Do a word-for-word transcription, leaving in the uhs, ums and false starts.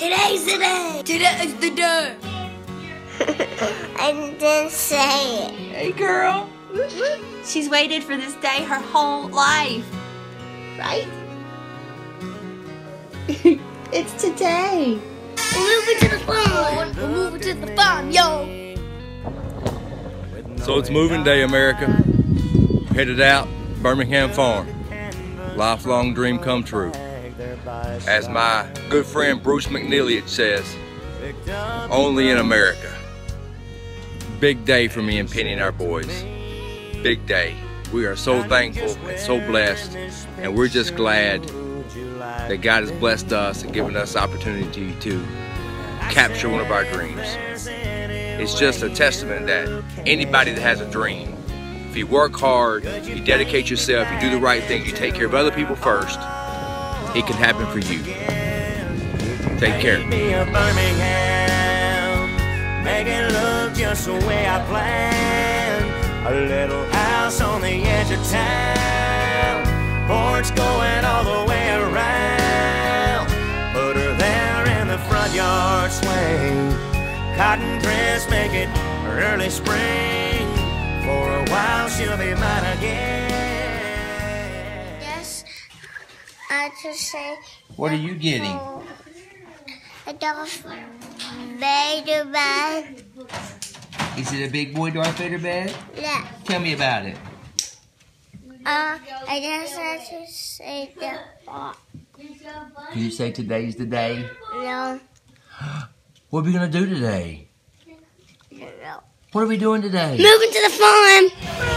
Today's the day. Today is the day. I didn't say it. Hey, girl. She's waited for this day her whole life. Right? It's today. We're moving to the farm. We're moving to the farm, yo. So it's moving day, America. Headed out, Birmingham Farm. Lifelong dream come true. As my good friend Bruce McNeilage says, only in America. Big day for me and Penny and our boys. Big day. We are so thankful and so blessed, and we're just glad that God has blessed us and given us the opportunity to capture one of our dreams. It's just a testament that anybody that has a dream, if you work hard, you dedicate yourself, you do the right thing, you take care of other people first, it can happen for you. Take care. Make it look just the way I planned. A little house on the edge of town. Porch going all the way around. Put her there in the front yard swing. Cotton dress, make it early spring. For a while she'll be mine again. Yes. I just say, what are you getting? A Darth Vader bed. Is it a big boy Darth Vader bed? Yeah. Tell me about it. Uh, I guess I should say the box. Can you say today's the day? No. What are we gonna do today? No. What are we doing today? Moving to the farm.